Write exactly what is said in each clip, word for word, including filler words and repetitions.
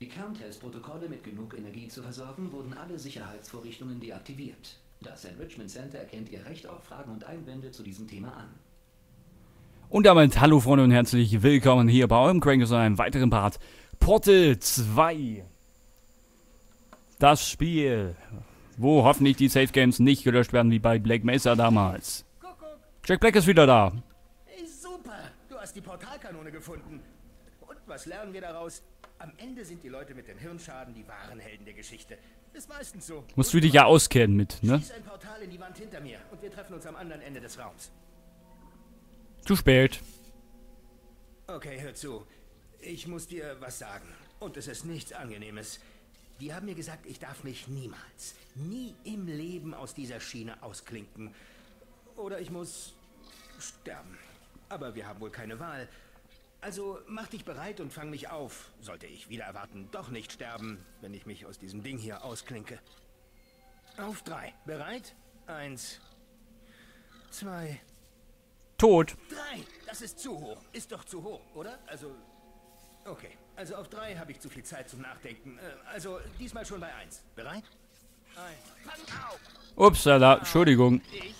die Kerntestprotokolle mit genug Energie zu versorgen, wurden alle Sicherheitsvorrichtungen deaktiviert. Das Enrichment Center erkennt ihr Recht auf Fragen und Einwände zu diesem Thema an. Und damit hallo Freunde und herzlich willkommen hier bei eurem Chrangus und einem weiteren Part Portal zwei. Das Spiel, wo hoffentlich die Safe Games nicht gelöscht werden wie bei Black Mesa damals. Jack Black ist wieder da. Hey, super, du hast die Portalkanone gefunden. Und was lernen wir daraus? Am Ende sind die Leute mit dem Hirnschaden die wahren Helden der Geschichte. Ist meistens so. Musst du dich ja auskennen mit, ne? Schieß ein Portal in die Wand hinter mir und wir treffen uns am anderen Ende des Raums. Zu spät. Okay, hör zu. Ich muss dir was sagen. Und es ist nichts Angenehmes. Die haben mir gesagt, ich darf mich niemals, nie im Leben aus dieser Schiene ausklinken. Oder ich muss sterben. Aber wir haben wohl keine Wahl. Also mach dich bereit und fang mich auf. Sollte ich wieder erwarten, doch nicht sterben, wenn ich mich aus diesem Ding hier ausklinke. Auf drei. Bereit? Eins. Zwei. Tot. Drei. Das ist zu hoch. Ist doch zu hoch, oder? Also, okay. Also auf drei habe ich zu viel Zeit zum Nachdenken. Also diesmal schon bei eins. Bereit? Eins. Fang auf. Upsala, Entschuldigung. Ich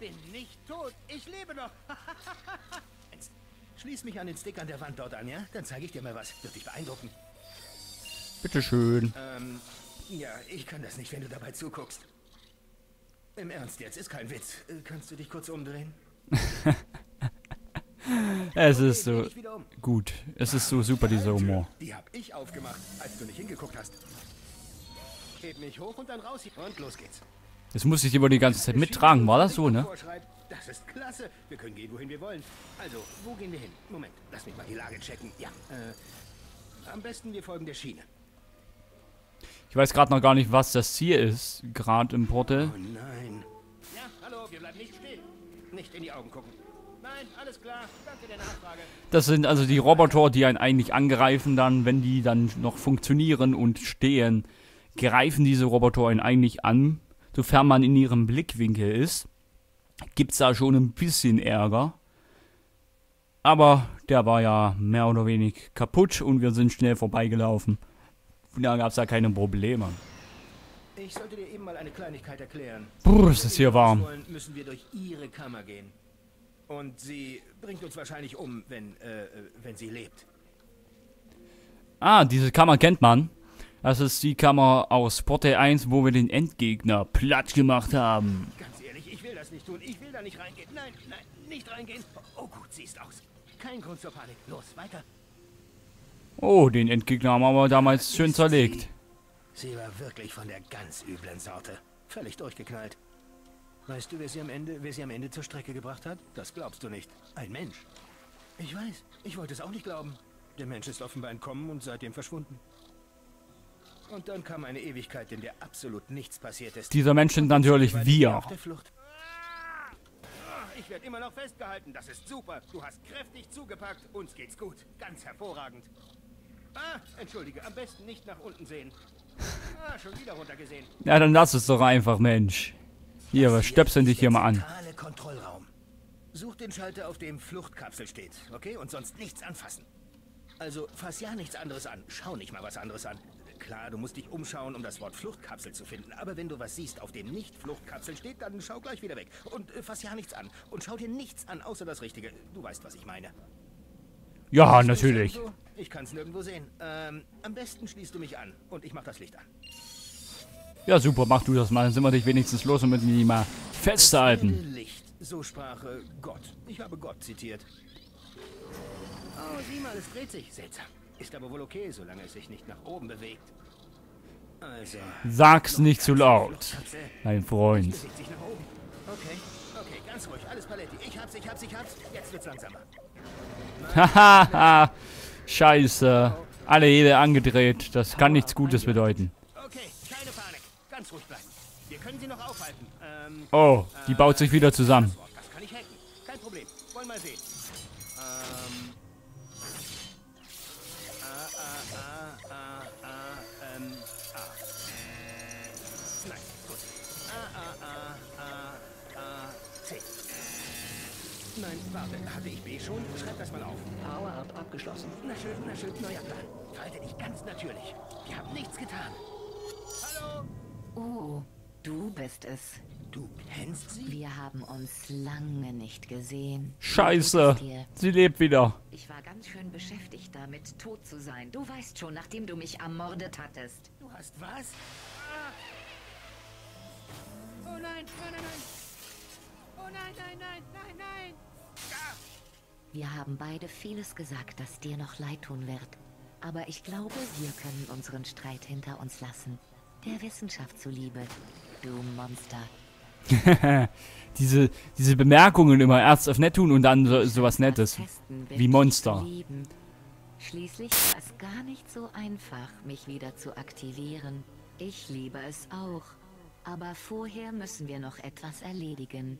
bin nicht tot. Ich lebe noch. Schließ mich an den Stick an der Wand dort an, ja? Dann zeige ich dir mal was. Wird dich beeindrucken. Bitteschön. Ähm, ja, ich kann das nicht, wenn du dabei zuguckst. Im Ernst jetzt, ist kein Witz. Kannst du dich kurz umdrehen? Es okay, ist so gut. Es ist so super, dieser Humor. Die hab ich aufgemacht, als du nicht hingeguckt hast. Heb mich hoch und dann raus und los geht's. Das muss ich immer die ganze Zeit mittragen, war das so, ne? Das ist klasse. Wir können gehen, wohin wir wollen. Also, wo gehen wir hin? Moment, lass mich mal die Lage checken. Ja, äh, am besten wir folgen der Schiene. Ich weiß gerade noch gar nicht, was das Ziel ist, gerade im Portal. Oh nein. Ja, hallo, wir bleiben nicht stehen. Nicht in die Augen gucken. Nein, alles klar. Danke der Nachfrage. Das sind also die Roboter, die einen eigentlich angreifen dann, wenn die dann noch funktionieren und stehen, greifen diese Roboter einen eigentlich an, sofern man in ihrem Blickwinkel ist. Gibt's da schon ein bisschen Ärger. Aber der war ja mehr oder weniger kaputt und wir sind schnell vorbeigelaufen. Und da gab's ja keine Probleme. Ich sollte dir eben mal eine Kleinigkeit erklären. Brr, ist es hier warm. Müssen wir durch ihre Kammer gehen. Und sie bringt uns wahrscheinlich um, wenn, äh, wenn sie lebt. Ah, diese Kammer kennt man. Das ist die Kammer aus Portal eins, wo wir den Endgegner platt gemacht haben. Ganz das nicht tun. Ich will da nicht reingehen. Nein, nein, nicht reingehen. Oh gut, siehst aus. Kein Grund zur Panik. Los, weiter. Oh, den Endgegner haben wir aber damals schön zerlegt. Sie? sie war wirklich von der ganz üblen Sorte. Völlig durchgeknallt. Weißt du, wer sie am Ende, wer sie am Ende zur Strecke gebracht hat? Das glaubst du nicht. Ein Mensch. Ich weiß. Ich wollte es auch nicht glauben. Der Mensch ist offenbar entkommen und seitdem verschwunden. Und dann kam eine Ewigkeit, in der absolut nichts passiert ist. Dieser Mensch sind natürlich wir. Auf der Flucht. Ich werde immer noch festgehalten. Das ist super. Du hast kräftig zugepackt. Uns geht's gut. Ganz hervorragend. Ah, entschuldige. Am besten nicht nach unten sehen. Ah, schon wieder runtergesehen. Ja, dann lass es doch einfach, Mensch. Hier, was stöpseln dich hier mal an? Kontrollraum. Such den Schalter, auf dem Fluchtkapsel steht. Okay? Und sonst nichts anfassen. Also, fass ja nichts anderes an. Schau nicht mal was anderes an. Klar, du musst dich umschauen, um das Wort Fluchtkapsel zu finden. Aber wenn du was siehst, auf dem nicht Fluchtkapsel steht, dann schau gleich wieder weg. Und äh, fass ja nichts an. Und schau dir nichts an, außer das Richtige. Du weißt, was ich meine. Ja, ich natürlich. Ich kann es nirgendwo sehen. Ähm, am besten schließt du mich an. Und ich mach das Licht an. Ja, super, mach du das mal. Dann sind wir dich wenigstens los und mit mir mal festhalten. Licht. So sprach äh, Gott. Ich habe Gott zitiert. Oh, sieh mal, es dreht sich. Seltsam. Ist aber wohl okay, solange es sich nicht nach oben bewegt. Also, sag's nicht zu laut, mein Freund. Okay, okay, ganz ruhig, alles Paletti. Ich hab's, ich hab's, ich hab's. Jetzt wird's langsamer. Hahaha, scheiße. Alle Hebel angedreht. Das kann nichts Gutes bedeuten. Okay, keine Panik. Ganz ruhig bleiben. Wir können sie noch aufhalten. Ähm, oh, die äh, baut sich wieder zusammen. Das kann ich hacken. Kein Problem. Wollen mal sehen. Ähm. Nein, warte, hatte ich B schon? Schreib das mal auf. Power-up abgeschlossen. Na schön, na schön, neuer Plan. Verhalte dich ganz natürlich. Wir haben nichts getan. Hallo? Oh, du bist es. Du kennst sie? Wir haben uns lange nicht gesehen. Scheiße, sie lebt wieder. Ich war ganz schön beschäftigt damit, tot zu sein. Du weißt schon, nachdem du mich ermordet hattest. Du hast was? Ah. Oh nein, nein, nein, nein. Oh nein, nein, nein, nein, nein. Ah. Wir haben beide vieles gesagt, das dir noch leid tun wird. Aber ich glaube, wir können unseren Streit hinter uns lassen. Der Wissenschaft zuliebe, du Monster. diese, diese Bemerkungen immer erst auf nett tun und dann so, so was Nettes. Wie Monster. Schließlich war es gar nicht so einfach, mich wieder zu aktivieren. Ich liebe es auch. Aber vorher müssen wir noch etwas erledigen.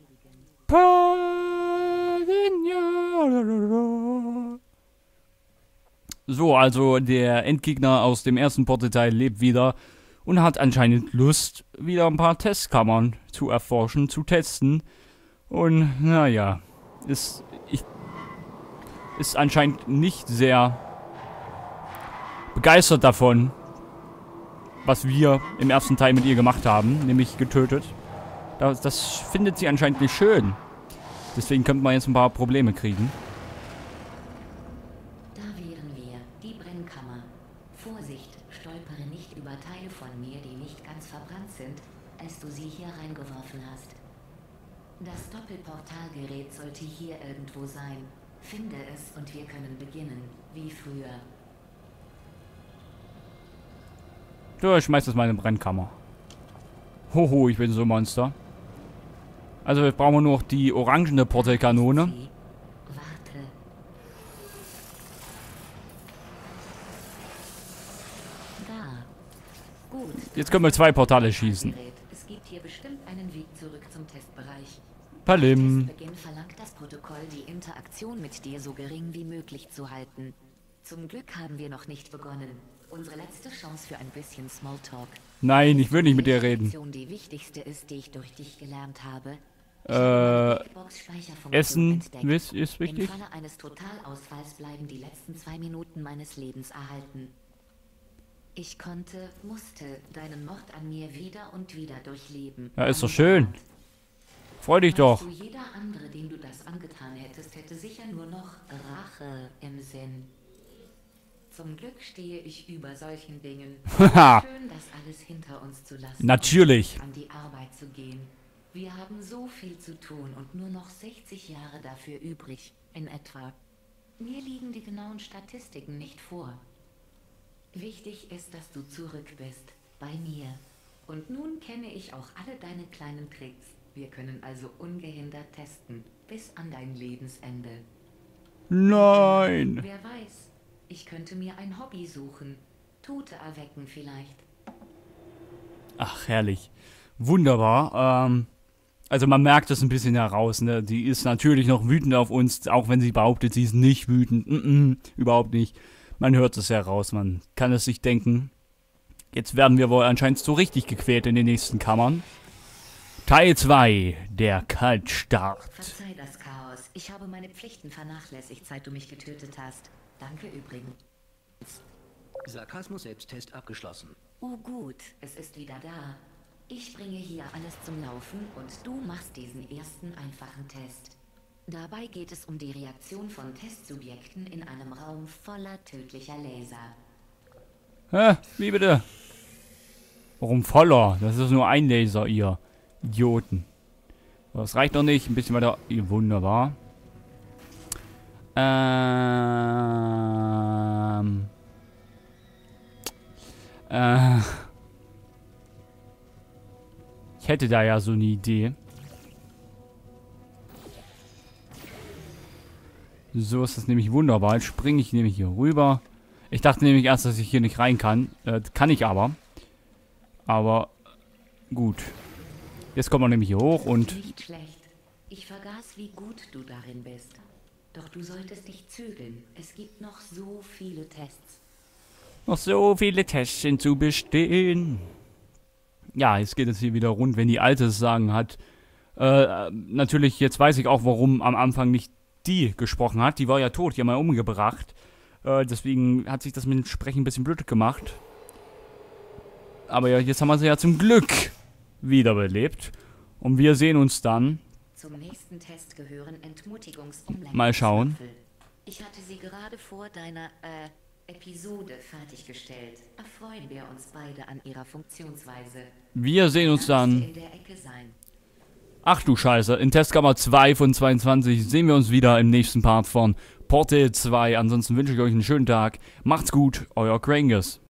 So, also der Endgegner aus dem ersten Portal lebt wieder. Und hat anscheinend Lust, wieder ein paar Testkammern zu erforschen, zu testen. Und, naja, ist, ich, ist anscheinend nicht sehr begeistert davon, was wir im ersten Teil mit ihr gemacht haben, nämlich getötet. Das, das findet sie anscheinend nicht schön. Deswegen könnte man jetzt ein paar Probleme kriegen. Das Doppelportalgerät sollte hier irgendwo sein. Finde es und wir können beginnen, wie früher. So, ich schmeiß das mal in die Brennkammer. Hoho, ich bin so ein Monster. Also jetzt brauchen wir nur noch die orangene Portalkanone. Warte. Da. Gut. Jetzt können wir zwei Portale schießen. Es gibt hier bestimmt einen Weg zurück zum Testbereich. Palim. Zu Beginn verlangt das Protokoll, die Interaktion mit dir so gering wie möglich zu halten. Zum Glück haben wir noch nicht begonnen. Unsere letzte Chance für ein bisschen Smalltalk. Nein, ich will nicht mit dir reden. Die wichtigste ist, die ich durch dich gelernt habe. Äh, Essen ist wichtig. Im Falle eines Totalausfalls bleiben die letzten zwei Minuten meines Lebens erhalten. Ich konnte, musste deinen Mord an mir wieder und wieder durchleben. Ja, ist doch schön. Freu dich doch. Weißt du, jeder andere, dem du das angetan hättest, hätte sicher nur noch Rache im Sinn. Zum Glück stehe ich über solchen Dingen. Haha. Schön, das alles hinter uns zu lassen. Natürlich. An die Arbeit zu gehen. Wir haben so viel zu tun und nur noch sechzig Jahre dafür übrig, in etwa. Mir liegen die genauen Statistiken nicht vor. Wichtig ist, dass du zurück bist, bei mir. Und nun kenne ich auch alle deine kleinen Tricks. Wir können also ungehindert testen, bis an dein Lebensende. Nein! Wer weiß, ich könnte mir ein Hobby suchen. Tote erwecken vielleicht. Ach, herrlich. Wunderbar. Ähm, also man merkt das ein bisschen heraus, ne? Die ist natürlich noch wütend auf uns, auch wenn sie behauptet, sie ist nicht wütend. Mm-mm, überhaupt nicht. Man hört es ja raus, man kann es sich denken. Jetzt werden wir wohl anscheinend so richtig gequält in den nächsten Kammern. Teil zwei, der Kaltstart. Verzeih das Chaos. Ich habe meine Pflichten vernachlässigt, seit du mich getötet hast. Danke übrigens. Sarkasmus-Selbsttest abgeschlossen. Oh gut, es ist wieder da. Ich bringe hier alles zum Laufen und du machst diesen ersten einfachen Test. Dabei geht es um die Reaktion von Testsubjekten in einem Raum voller tödlicher Laser. Hä? Wie bitte? Warum voller? Das ist nur ein Laser, ihr Idioten. Das reicht noch nicht. Ein bisschen weiter. Wunderbar. Ähm. Äh. Ich hätte da ja so eine Idee. So ist das nämlich wunderbar. Jetzt springe ich nämlich hier rüber. Ich dachte nämlich erst, dass ich hier nicht rein kann. Äh, kann ich aber. Aber gut. Jetzt kommt man nämlich hier hoch und... Nicht schlecht. Ich vergaß, wie gut du darin bist. Doch du solltest dich zügeln. Es gibt noch so viele Tests. Noch so viele Tests sind zu bestehen. Ja, jetzt geht es hier wieder rund, wenn die Alte es sagen hat. Äh, natürlich, jetzt weiß ich auch, warum am Anfang nicht die gesprochen hat. Die war ja tot, die haben wir umgebracht. Äh, deswegen hat sich das mit dem Sprechen ein bisschen blöd gemacht. Aber ja, jetzt haben wir sie ja zum Glück wiederbelebt. Und wir sehen uns dann. Zum nächsten Test gehören Entmutigungsumlenkungsmittel. Mal schauen. Ich hatte sie gerade vor deiner äh, Episode fertiggestellt. Erfreuen wir uns beide an ihrer Funktionsweise. Wir sehen uns dann. In der Ecke sein. Ach du Scheiße, in Testkammer zwei von zweiundzwanzig sehen wir uns wieder im nächsten Part von Portal zwei. Ansonsten wünsche ich euch einen schönen Tag. Macht's gut, euer Chrangus.